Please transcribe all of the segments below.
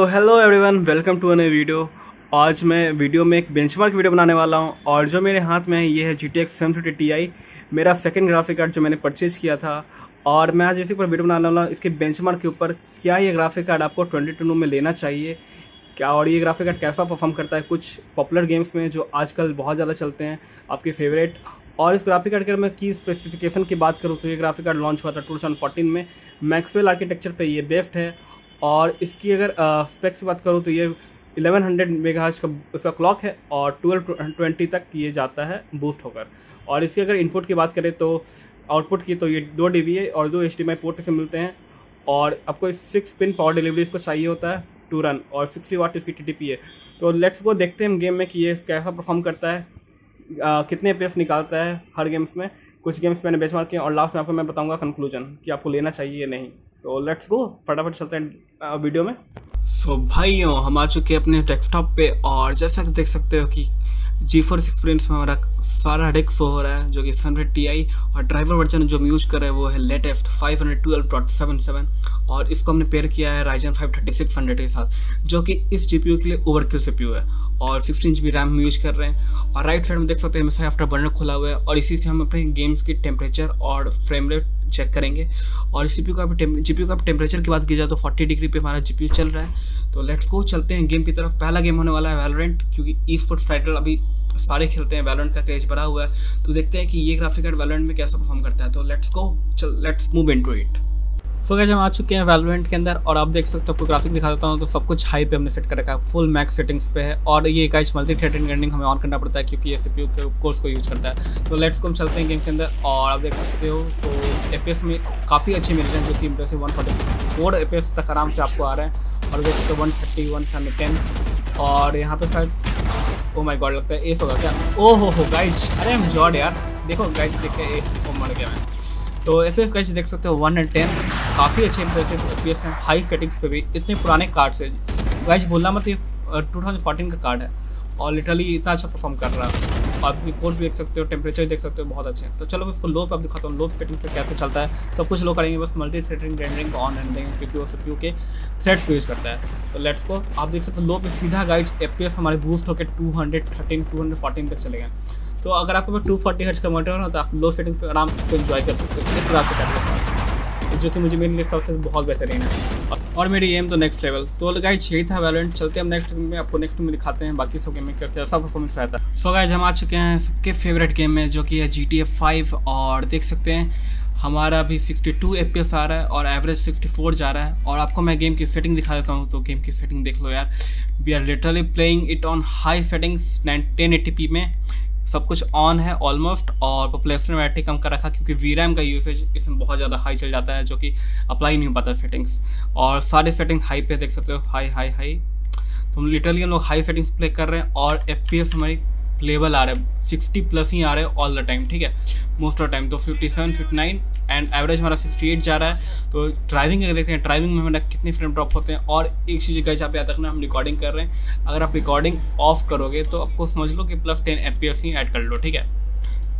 तो hello everyone, welcome to a new video. आज मैं वीडियो में एक बेंचमार्क वीडियो बनाने वाला हूं और जो मेरे हाथ में है ये है GTX 750 Ti, मेरा सेकंड ग्राफिक कार्ड जो मैंने परचेज किया था। और मैं आज इसी पर वीडियो बनाने वाला हूं, इसके बेंचमार्क के ऊपर। क्या ये ग्राफिक कार्ड आपको 2022 में लेना चाहिए क्या, और ये ग्राफिक कार्ड कैसा परफॉर्म करता है कुछ पॉपुलर गेम्स में जो आजकल बहुत ज़्यादा चलते हैं, आपके फेवरेट। और इस ग्राफिक कार्ड के मैं की स्पेसिफिकेशन की बात करूँ तो ये ग्राफिक कार्ड लॉन्च हुआ था 2014 में। मैक्सवेल आर्किटेक्चर पर ये बेस्ड है और इसकी अगर स्पेक्स की बात करूँ तो ये 1100 मेगाहर्ट्ज का इसका क्लॉक है और 1220 तक ये जाता है बूस्ट होकर। और इसके अगर इनपुट की बात करें तो आउटपुट की, तो ये 2 DVA और 2 HDMI पोर्ट से मिलते हैं। और आपको 6 पिन पावर डिलीवरी इसको चाहिए होता है टू रन, और 60 वाट इसकी TTP है। तो लेट्स गो, देखते हैं हम गेम में कि ये कैसा परफॉर्म करता है, कितने FPS निकालता है हर गेम्स में। कुछ गेम्स मैंने बेंचमार्क किए और लास्ट में आपको मैं बताऊँगा कंक्लूजन कि आपको लेना चाहिए या नहीं। तो लेट्स गो, फटाफट चलते हैं वीडियो में। सो भाइयों, हम आ चुके हैं अपने डेस्कटॉप पे और जैसा कि देख सकते हो कि GeForce Experience में हमारा सारा हेडेक शो हो रहा है, जो कि 750 Ti, और ड्राइवर वर्जन जो हम यूज़ कर रहे हैं वो है लेटेस्ट 512.77 और इसको हमने पेयर किया है Ryzen 5 3600 के साथ, जो कि इस GPU के लिए ओवरकिल CPU है। और 16 GB रैम हम यूज़ कर रहे हैं और राइट साइड में देख सकते हैं हमेशा आफ्टर बर्नर खुला हुआ है और इसी से हम अपने गेम्स की टेम्परेचर और फ्रेम रेट चेक करेंगे। और जीपीयू का टेम्परेचर की बात की जाए तो 40 डिग्री पे हमारा जीपीयू चल रहा है। तो लेट्स गो, चलते हैं गेम की तरफ। पहला गेम होने वाला है वैलोरेंट, क्योंकि ई स्पोर्ट्स टाइटल अभी सारे खेलते हैं, वैलोरेंट का क्रेज भरा हुआ है। तो देखते हैं कि ये ग्राफिक कार्ड वैलोरेंट में कैसा परफॉर्म करता है। तो let's go, let's move into it. So guys, हम आ चुके हैं वैलोरेंट के अंदर और आप देख सकते हो, आपको ग्राफिक दिखा देता हूँ। तो सब कुछ हाई पे हमने सेट कर रखा है, फुल मैक्स सेटिंग्स पे है। और ये गाइस मल्टी थ्रेडिंग रनिंग हमें ऑन करना पड़ता है क्योंकि ये सीपीयू के कोर्स को यूज़ करता है। तो लेट्स को हम चलते हैं गेम के अंदर और आप देख सकते हो तो FPS में काफ़ी अच्छे मिल रहे हैं, जो कि इंप्रेसिव 144 FPS तक आराम से आपको आ रहे हैं। और देख सकते हो 130, 110 और यहाँ पर शायद, ओ माई गॉड, लगता है एस होगा क्या? ओ हो गाइज, अरे हम जॉड यार, देखो गाइज, देख के एस मर गया मैं। तो FPS गाइस देख सकते हो 110, काफ़ी अच्छे इंप्रेसिव FPS हैं हाई सेटिंग्स पे भी। इतने पुराने कार्ड से गाइस बोलना मत, ये 2014 का कार्ड है और लिटरली इतना अच्छा परफॉर्म कर रहा है। आप इसकी कोर्स भी देख सकते हो, टेम्परेचर देख सकते हो, बहुत अच्छे हैं। तो चलो मैं इसको लो पे आप दिखाता हूँ, लो सेटिंग पे कैसे चलता है। सब कुछ लो करेंगे, बस मल्टी थ्रेडिंग रेंडरिंग ऑन रहने देंगे क्योंकि वो सीपीयू के थ्रेड्स को यूज़ करता है। तो लेट्स को, आप देख सकते हो लो पे सीधा गाइज FPS हमारे बूस्ट होकर 213, 214 तक चले गए। तो अगर आपके पास 240 Hz का मॉनिटर हो तो आप लो सेटिंग पे आराम से इसको एंजॉय कर सकते हो इस ग्राफिक कार्ड के साथ, जो कि मुझे मेरे लिए सबसे बहुत बेहतरीन है और मेरी एम तो नेक्स्ट लेवल। तो गाइज यही था वैलोरेंट, चलते हैं हम नेक्स्ट गेम में, आपको नेक्स्ट में दिखाते हैं बाकी सब गेम में करके ऐसा परफॉर्मेंस आया था। सो गाइज, हम आ चुके हैं सबके फेवरेट गेम में, जो कि है GTA 5। और देख सकते हैं हमारा भी 62 FPS आ रहा है और एवरेज 64 जा रहा है। और आपको मैं गेम की सेटिंग दिखा देता हूँ। तो गेम की सेटिंग देख लो यार, we are literally playing it on high settings 1080p में, सब कुछ ऑन है ऑलमोस्ट। और पॉपुलेशन वैरायटी कम कर रखा क्योंकि VRAM का यूसेज इसमें बहुत ज़्यादा हाई चल जाता है, जो कि अप्लाई नहीं हो पाता सेटिंग्स। और सारे सेटिंग हाई पे देख सकते हो, हाई। तो लिटरली हम लोग हाई सेटिंग्स प्ले कर रहे हैं और FPS हमारी प्लेबल आ रहा है 60+ ही आ रहे हैं ऑल द टाइम, ठीक है, मोस्ट ऑफ टाइम। तो 57, 59 एंड एवरेज हमारा 68 जा रहा है। तो ड्राइविंग अगर देखते हैं, ड्राइविंग में हमारा कितने फ्रेम ड्रॉप होते हैं। और एक चीज़ गाइस यहाँ पे याद रखना, हम रिकॉर्डिंग कर रहे हैं, अगर आप रिकॉर्डिंग ऑफ करोगे तो आपको समझ लो कि +10 FPS ही ऐड कर लो, ठीक है।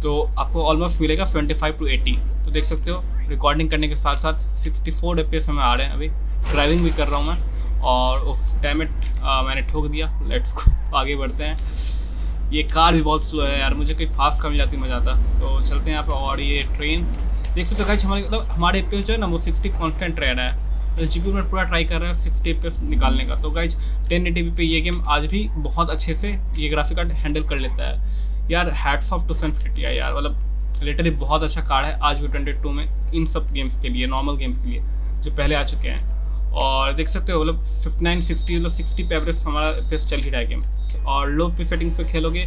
तो आपको ऑलमोस्ट मिलेगा 75 to 80। तो देख सकते हो रिकॉर्डिंग करने के साथ साथ 64 FPS हमें आ रहे हैं। अभी ड्राइविंग भी कर रहा हूँ मैं और उस टाइम मैंने ठोक दिया। लेट्स आगे बढ़ते हैं। ये कार भी बहुत स्लो है यार, मुझे कोई फास्ट कार मिल जाती मज़ा आता। तो चलते हैं यहाँ पर। और ये ट्रेन देख सकते हो गाइस, हमारे FPS जो है ना वो 60 कॉन्स्टेंट रह रहा है। तो GPU में पूरा ट्राई कर रहा है 60 FPS निकालने का। तो गाइस 1080p पे ये गेम आज भी बहुत अच्छे से ये ग्राफिक कार्ड हैंडल कर लेता है यार। हैट्स ऑफ टू 750 है यार, मतलब लिटरली बहुत अच्छा कार्ड है आज भी 22 में, इन सब गेम्स के लिए, नॉर्मल गेम्स के लिए जो पहले आ चुके हैं। और देख सकते हो मतलब 59, 60 पे एवरेज हमारा FPS चल ही रहा है गेम। और लो पे सेटिंग्स पे खेलोगे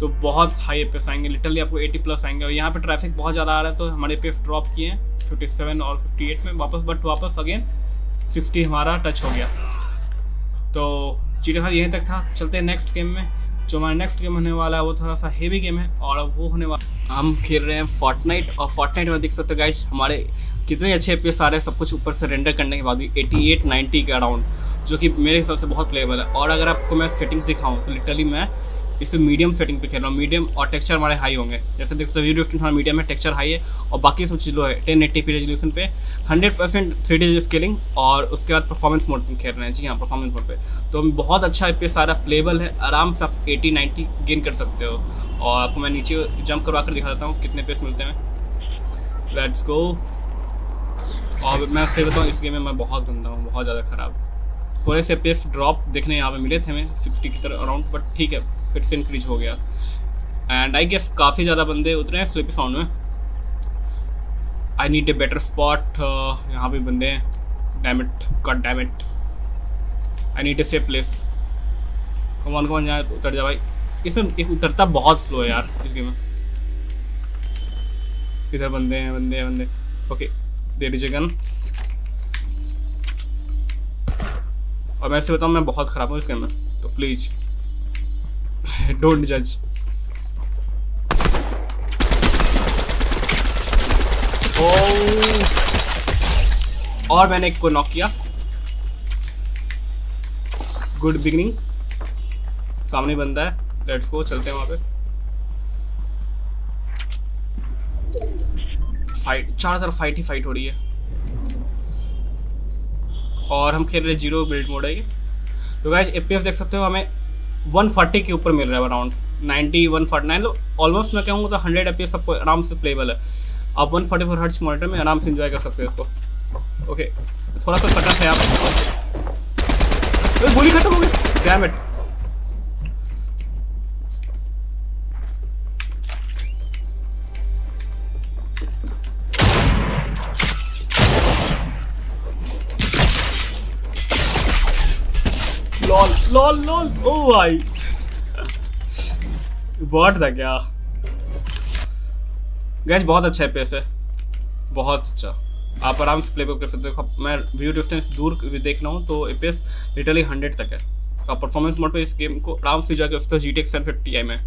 तो बहुत हाई FPS आएंगे, लिटरली आपको 80+ आएंगे। और यहाँ पे ट्रैफिक बहुत ज़्यादा आ रहा है तो हमारे FPS ड्रॉप किए हैं 57 और 58 में वापस, बट वापस अगेन 60 हमारा टच हो गया। तो GTA 5 यहीं तक था। चलते हैं नेक्स्ट गेम में। जो हमारा नेक्स्ट गेम होने वाला है वो थोड़ा सा हेवी गेम है और वो होने वाला, हम खेल रहे हैं फोर्टनाइट। और फोर्टनाइट में देख सकते हो गाइस हमारे कितने अच्छे FPS आ रहे हैं, सब कुछ ऊपर से रेंडर करने के बाद भी 88, 90 के अराउंड, जो कि मेरे हिसाब से बहुत प्लेबल है। और अगर आपको मैं सेटिंग्स दिखाऊँ तो लिटरली मैं इसे मीडियम सेटिंग पे खेल रहा हूँ, मीडियम, और टेक्सचर हमारे हाई होंगे। जैसे देख सकते हो वीडियो डिस्टेंस हमारा मीडियम है, टेक्सचर हाई है और बाकी सब चीज़ लो है। 1080p रेजोल्यूशन पे 100% 3D स्केलिंग, और उसके बाद परफॉर्मेंस मोड में खेल रहे हैं। जी हाँ, परफॉर्मेंस मोड पे तो बहुत अच्छा है, पे सारा प्लेबल है, आराम से आप 80-90 गेन कर सकते हो। और आपको मैं नीचे जंप करवा कर दिखा देता हूँ कितने पेस मिलते हैं, लेट्स गो। और मैं आपसे बताऊँ इस गेम में मैं बहुत गंदा हूँ, बहुत ज़्यादा ख़राब। थोड़े से पेस ड्रॉप देखने यहाँ पे मिले थे हमें 60 की तरह अराउंड, बट ठीक है फिर से इंक्रीज हो गया। एंड आई गेस काफ़ी ज़्यादा बंदे उतरे हैं स्लिपी साउंड में। I need a better spot, यहाँ भी बंदे हैं। Dammit, god dammit, I need a safe place. Come on come on यहाँ उतर जा भाई। इसमें एक उतरता बहुत स्लो है यार इस गेम में। इधर बंदे हैं, बंदे हैं, बंदे। ओके दे दीजिए गन। और मैं ऐसे बताऊँ मैं बहुत ख़राब हूँ इस गेम में, तो प्लीज़ डोंट जज। और मैंने एक को नॉक किया, गुड बिगिनिंग। सामने बंदा है, लेट्स गो, चलते हैं वहाँ पे। फाइट, चार सारा फाइट ही फाइट हो रही है और हम खेल रहे जीरो बिल्ड मोड है ये। तो गाइस एफपीएस देख सकते हो हमें 140 के ऊपर मिल रहा है, अराउंड 90 149 ऑलमोस्ट। मैं कहूँगा तो 100 एफपीएस सबको आराम से प्लेबल है। आप 144 हर्ट्ज मॉनिटर में आराम से एंजॉय कर सकते हो इसको। ओके थोड़ा सा सटक है आप। गोली खत्म हो गई, damn it. LOL LOL oh भाई बॉट था क्या गैस। बहुत अच्छा है पेस है, बहुत अच्छा, आप आराम से प्लेबैक कर सकते हो। मैं व्यू डिस्टेंस दूर देख रहा हूँ तो पेस लिटरली 100 तक है। तो आप परफॉर्मेंस मोड पे इस गेम को आराम से जा कर सकते हो GTX 750 Ti में।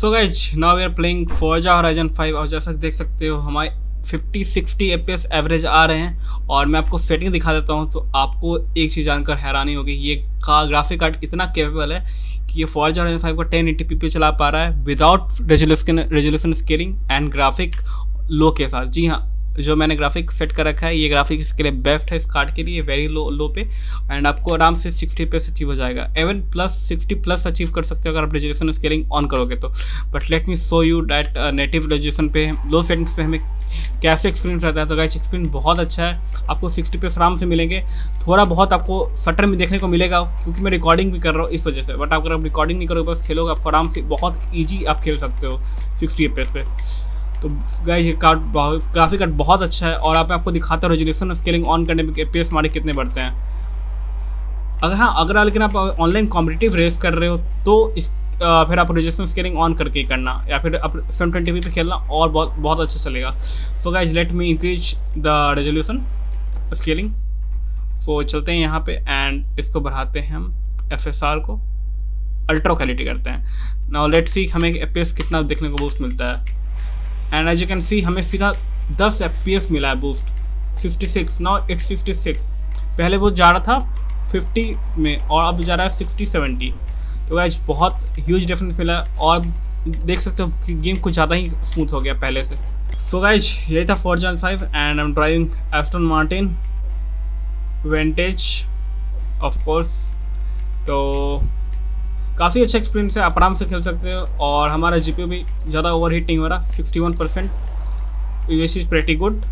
So guys now we are playing Forza Horizon 5 और जैसा देख सकते हो हमारे 50-60 FPS एवरेज आ रहे हैं। और मैं आपको सेटिंग दिखा देता हूं तो आपको एक चीज़ जानकर हैरानी होगी, ये का ग्राफिक कार्ड इतना कैपेबल है कि ये Forza Horizon 5 को 1080p पे चला पा रहा है without resolution scaling and graphic low के साथ। जी हाँ, जो मैंने ग्राफिक सेट कर रखा है ये ग्राफिक इसके लिए बेस्ट है, इस कार्ड के लिए वेरी लो पे। एंड आपको आराम से 60 पे अचीव हो जाएगा, एवन प्लस 60 प्लस अचीव कर सकते हो अगर आप रेजोल्यूशन स्केलिंग ऑन करोगे तो। But let me show you that native resolution पे लो सेटिंग्स पे हमें कैसे एक्सपीरियंस रहता है। तो गाइस एक्सपीरियंस बहुत अच्छा है, आपको 60 पे आराम से मिलेंगे। थोड़ा बहुत आपको शटर में देखने को मिलेगा क्योंकि मैं रिकॉर्डिंग भी कर रहा हूँ इस वजह से, बट अगर आप रिकॉर्डिंग नहीं करोगे बस खेलोगे आपको आराम से बहुत ईजी आप खेल सकते हो 60 FPS पे। तो गाइस ये कार्ड ग्राफिक कार्ड बहुत अच्छा है। और आप आपको दिखाता हूँ रेजोल्यूशन स्केलिंग ऑन करने में FPS हमारे कितने बढ़ते हैं। अगर हाँ, अगर लेकिन आप ऑनलाइन कॉम्पिटिटिव रेस कर रहे हो तो इस फिर आप रेजोल्यूशन स्केलिंग ऑन करके ही करना, या फिर आप 720p पे खेलना और बहुत अच्छा चलेगा। So guys let me increase the resolution scaling. So चलते हैं यहाँ पे एंड इसको बढ़ाते हैं हम, FSR को अल्ट्रा क्वालिटी करते हैं। नाउ लेट्स सी हमें FPS कितना देखने को बूस्ट मिलता है। And as you can see हमें सीधा 10 FPS मिला है बूस्ट, 66। नाउ इट्स 66, पहले वो जा रहा था 50 में और अब जा रहा है 60-70। तो गाइस बहुत ह्यूज डिफरेंस मिला और देख सकते हो कि गेम कुछ ज़्यादा ही स्मूथ हो गया पहले से। सो गाइस यही था Forza Horizon 5 and I am driving Aston Martin Vantage of course. तो काफ़ी अच्छा एक्सपीरियंस है, आप आराम से खेल सकते हो। और हमारा GPU भी ज़्यादा ओवरहीट नहीं हो रहा, 61%, विच इज़ प्रेटी गुड।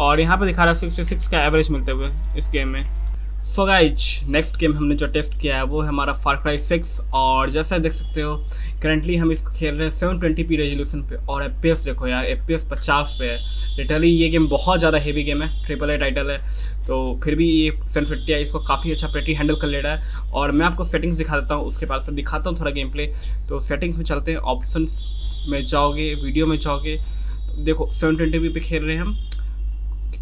और यहाँ पे दिखा रहा है 66 का एवरेज मिलते हुए इस गेम में। सो गाइज नेक्स्ट गेम हमने जो टेस्ट किया है वो है हमारा Far Cry 6। और जैसा देख सकते हो करंटली हम इसको खेल रहे हैं 720p रेजोल्यूशन पे और FPS देखो यार, FPS 50 पे है। लिटरली ये गेम बहुत ज़्यादा हेवी गेम है, AAA टाइटल है, तो फिर भी ये 750 है इसको काफ़ी अच्छा प्रेटी हैंडल कर ले रहा है। और मैं आपको सेटिंग्स दिखा देता हूँ, उसके बाद से दिखाता हूँ थोड़ा गेम प्ले। तो सेटिंग्स में चलते हैं, ऑप्शन में जाओगे, वीडियो में जाओगे, तो देखो 720p पे खेल रहे हैं हम,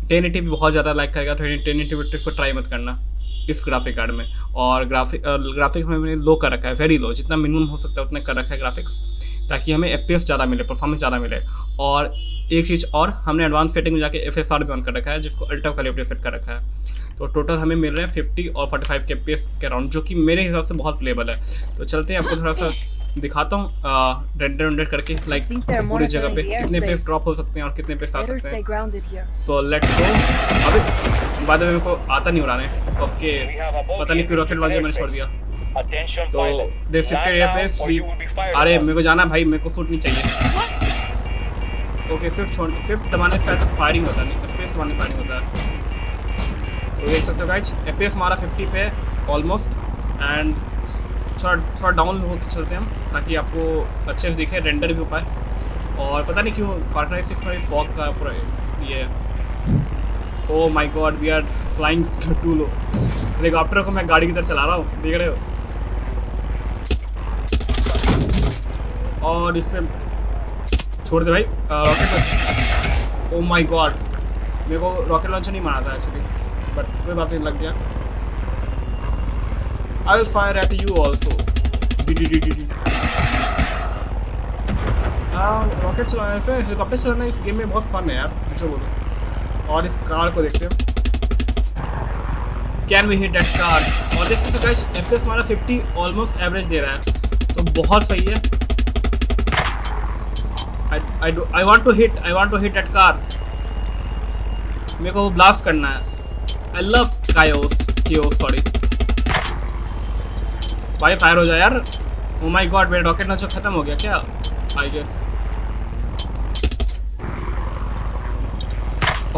1080p भी बहुत ज़्यादा लाइक करेगा, तो 1080p को ट्राई मत करना इस ग्राफिक कार्ड में। और ग्राफिक्स में मैंने लो कर रखा है, वेरी लो, जितना मिनिमम हो सकता है उतना कर रखा है ग्राफिक्स, ताकि हमें FPS ज़्यादा मिले, परफॉर्मेंस ज़्यादा मिले। और एक चीज़ और, हमने एडवांस सेटिंग में जाके FSR भी ऑन कर रखा है, जिसको अल्ट्रा कैलिब्रेट सेट कर रखा है। तो टोटल हमें मिल रहे हैं 50 और 45 के FPS के अराउंड, जो कि मेरे हिसाब से बहुत प्लेबल है। तो चलते हैं, आपको थोड़ा सा दिखाता हूँ रेंडर करके, लाइक पूरी जगह पे कितने FPS ड्रॉप हो सकते हैं और कितने FPS आ सकते हैं। So let's go. अभी बाद में मेरे को आता नहीं उड़ाने, ओके, पता नहीं क्यों रॉकेट लॉन्चर मैंने छोड़ दिया। तो अरे मेरे को जाना भाई, मेरे को सूट नहीं चाहिए। ओके, स्विफ्ट दबाने से फायरिंग होता नहीं, स्पेस दबाने से फायरिंग होता है। तो देख सकते हो गाइस, FPS हमारा 50 पे ऑलमोस्ट, एंड थोड़ा डाउन होकर चलते हैं हम, ताकि आपको अच्छे से दिखे, रेंडर भी हो पाए। और पता नहीं क्यों फार क्राई 6 में फॉग का पूरा ये, oh my god, we are flying too low. Helicopter को मैं गाड़ी की तरह चला रहा हूँ, देख रहे हो। और इसमें छोड़ दे भाई रॉकेट। ओ माई गॉड, मेरे को रॉकेट लॉन्चर नहीं माना था एक्चुअली, बट कोई बात नहीं, लग गया। I will fire at you also. Rocket चलाने से हेलीकॉप्टर चलाना इस गेम में बहुत फन है यार, जो बोलो। और इस कार को देखते हो, can we hit that car. और देख सकते हो गाइस, FPS हमारा 50 ऑलमोस्ट एवरेज दे रहा है, तो बहुत सही है। I want to hit that car. मेरे को वो ब्लास्ट करना है। आई लव कायोस, सॉरी भाई, फायर हो जाए यार। ओ माय गॉड, मेरा रॉकेट लॉन्चर खत्म हो गया क्या? I guess.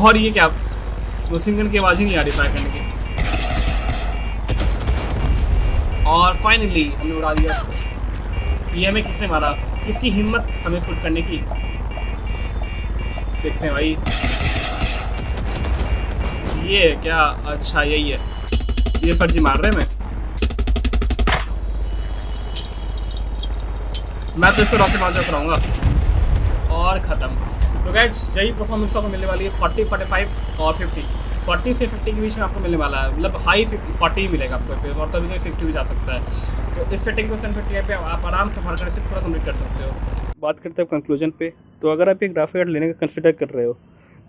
और ये क्या, वो सिंगन की आवाज़ ही नहीं आ रही फायर करने की। और फाइनली हमने उड़ा दिया। ये हमें किसने मारा, किसकी हिम्मत हमें शूट करने की, देखते हैं भाई। ये क्या, अच्छा यही है, ये फर्जी मार रहे हैं। मैं तो इसको रॉकेट लॉन्चर कराऊंगा। और ख़त्म। तो गाइस, यही परफॉर्मेंस आपको मिलने वाली है 40, 45 और 50। 40 से 50 के बीच में आपको मिलने वाला है, मतलब हाई 40 ही मिलेगा आपको FPS, और कभी कभी 60 भी जा सकता है। तो इस सेटिंग को 750 पे आप आराम से फार क्राई 6 पूरा कंप्लीट कर सकते हो। बात करते हैं कंक्लूजन पे, तो अगर आप एक ग्राफिक कार्ड लेने का कंसिडर कर रहे हो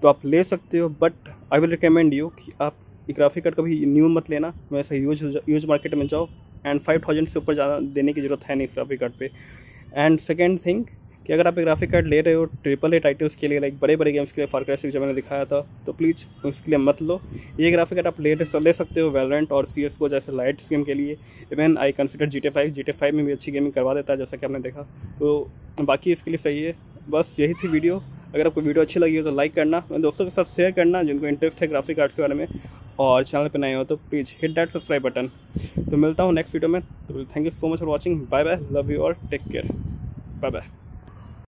तो आप ले सकते हो, but I will recommend you कि आप ये ग्राफिक कार्ड कभी न्यू मत लेना। वैसे यूज मार्केट में जाओ, एंड 5000 से ऊपर ज़्यादा देने की जरूरत है नहीं इस ग्राफिक कार्ड पे। एंड सेकेंड थिंग कि अगर आप एक ग्राफिक कार्ड ले रहे हो AAA टाइटल्स के लिए, लाइक बड़े बड़े गेम्स के लिए, फार क्राई 6 जो मैंने दिखाया था, तो प्लीज़ उसके लिए मत लो। ये ग्राफिक कार्ड आप ले सकते हो वैलोरेंट और CS:GO जैसे लाइट्स गेम के लिए। इवन आई कंसिडर GTA 5 में भी अच्छी गेमिंग करवा देता है, जैसा कि आपने देखा। तो बाकी इसके लिए सही है। बस यही थी वीडियो। अगर आपको वीडियो अच्छी लगी हो तो लाइक करना, दोस्तों के साथ शेयर करना जिनको इंटरेस्ट है ग्राफिक कार्ड्स के बारे में। और चैनल पर नए हो तो please hit that subscribe button. तो मिलता हूँ नेक्स्ट वीडियो में। तो thank you so much for watching. Bye bye, love you और टेक केयर। Bye bye.